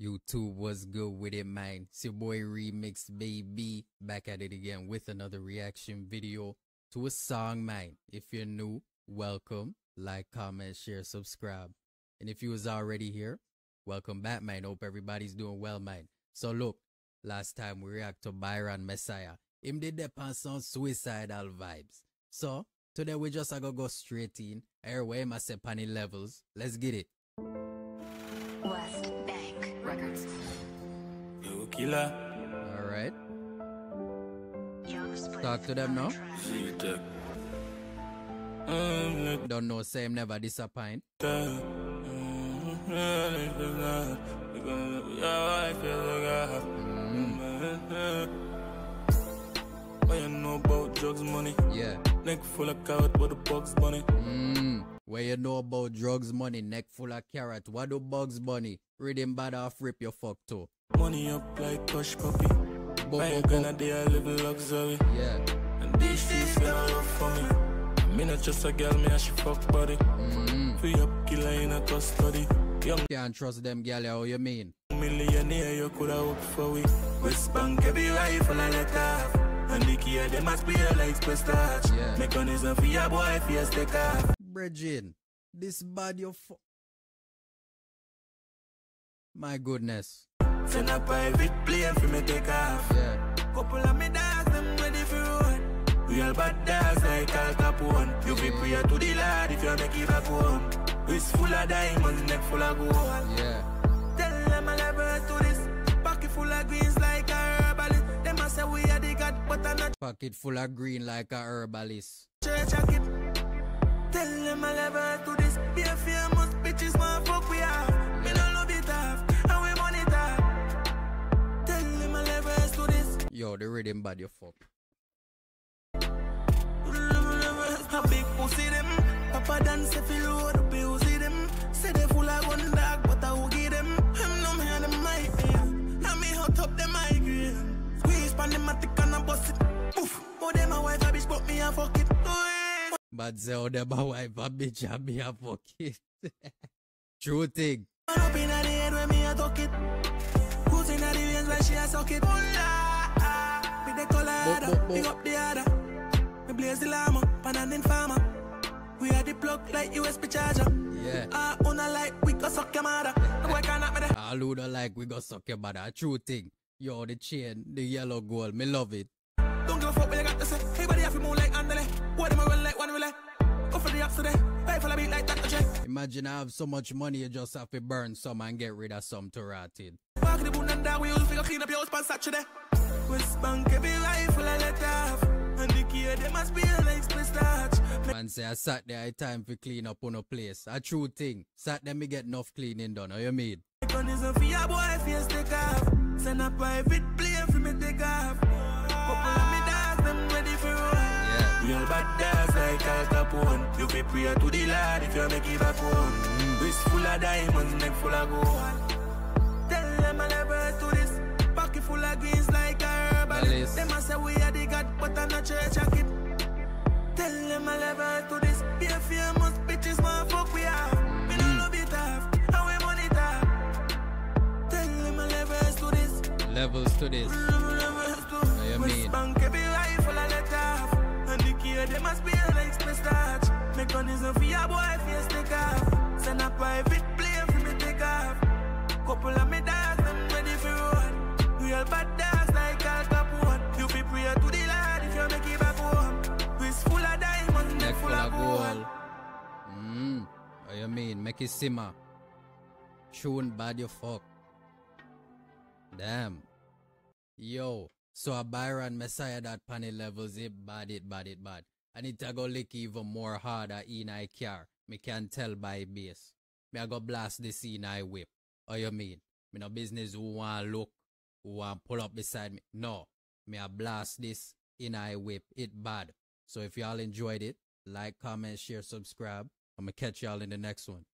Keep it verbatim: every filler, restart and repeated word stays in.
YouTube, what's good with it, man? It's your boy Remix, baby, back at it again with another reaction video to a song, man. If you're new, welcome. Like, comment, share, subscribe. And if you was already here, welcome back, man. Hope everybody's doing well, man. So look, last time we react to Byron Messia. Him did depends on suicidal vibes. So today we just are gonna go straight in. Airway my sepani levels. Let's get it. West Bank Records. Yo, killer. All right. Talk to them now. Don't know, same never disappoint. Mm. What you know about drugs, money? Yeah. Neck full of carrot, what the Bugs Bunny? Mm. What you know about drugs, money? Neck full of carrot, what the Bugs Bunny? Reading bad off, rip your fuck too. Money up like Kush Puppy. I ain't gonna day I live in luxury. Yeah. And these things get all up for me. I mean, not just a girl, me and she fuck buddy. Mm. Free up killer in a custody. Young. Can't trust them girl, how you mean? Millionaire, you coulda worked for we. West Bank, every rifle I let off. And the key, they must be a light twist touch. Yeah. Mechanism for your boy, for your sticker. Bridging, this bad your f. My goodness. Send a private plane for me take off. Yeah. Couple of me dogs, them ready for run. We all bad dogs like Al Capone. You be prayer to the Lord if you make it back home. It's full of diamonds, neck full of gold. Yeah. Tell them I liberate to this. Pocket full of greens like a herbalist. Them I say we are the god, but I'm not. Pocket full of green like a herbalist. Church I keep. Tell them I liberate to this. Be a famous bitches, man, fuck we are. Me don't love it off, and we money it off. Tell them I liberate to this. Yo, the rhythm bad, you fuck. A big pussy them. Papa dance if you load up. Say they full of one dog, but I will give them. I'm numb here, them might be. I may hot up them migraine. Squeeze pandematic and I bust it. Poof. Oh, them a wife a bitch, but me a fuck it. Oh, yeah. But say, oh, them a wife a bitch, and me a fuck it. True thing. Run up in the head when me a talk it. Who's in the range when she a suck it? Hola. Pick the color, pick up the other. Me blaze the llama, pandan in farmer. We are the plug like U S B charger. Yeah. I wanna like we got suck your mother. I cannot matter. I wanna like we got suck your mother. True thing. Yo, the chain, the yellow gold, me love it. Don't give a fuck what you got to say. Everybody have to move like Andale. What am I run like one relay? Go for the ups today. Pay for the beat like Doctor J. Imagine I have so much money, you just have to burn some and get rid of some to rot it. Back the boon and that we use figure clean up your house on Saturday. West Bank every rifle I let off. And the key, they must be a legs to start. Man say I sat there, I time for clean up on a place. A true thing. Sat there, me get enough cleaning done. How you mean? Mechanism for your boy, face take off. Send a private plane for me take off. Couple of me dogs, them ready for run. Yeah. Real bad dogs like Al Capone. You be prayer to the Lord if you make it back home. Mm. Wrist full of diamonds, neck full of gold. Tell them I never do this. Pocket full of greens like a herbalist. Them I say we are the god, but I'm not church I keep. Tell them I never do this. Be a famous bitches, man, fuck we are. Me don't love it off, and we money it off. Tell them I levels to this. Levels to this. Levels to this. West Bank every rifle I let off. And the key, they must be a legs to start. Mechanism for your boy, face take off. Send a private plane for me take off. Couple of me dogs, them ready for run. Real bad dogs like Al Capone. You be prayer to the Lord if you make it back home. Wrist full of diamonds, neck full of gold. Mmm, what you mean? Make it simmer. Tune bad you fuck. Damn. Yo, so a Byron Messia that panel levels it bad it bad it bad. And it a go lick even more harder in I car. Me can tell by bass. Me a go blast this in I whip. What you mean? Me no business who want look. Who want pull up beside me. No. Me a blast this in I whip. It bad. So if y'all enjoyed it, like, comment, share, subscribe. I'm gonna catch y'all in the next one.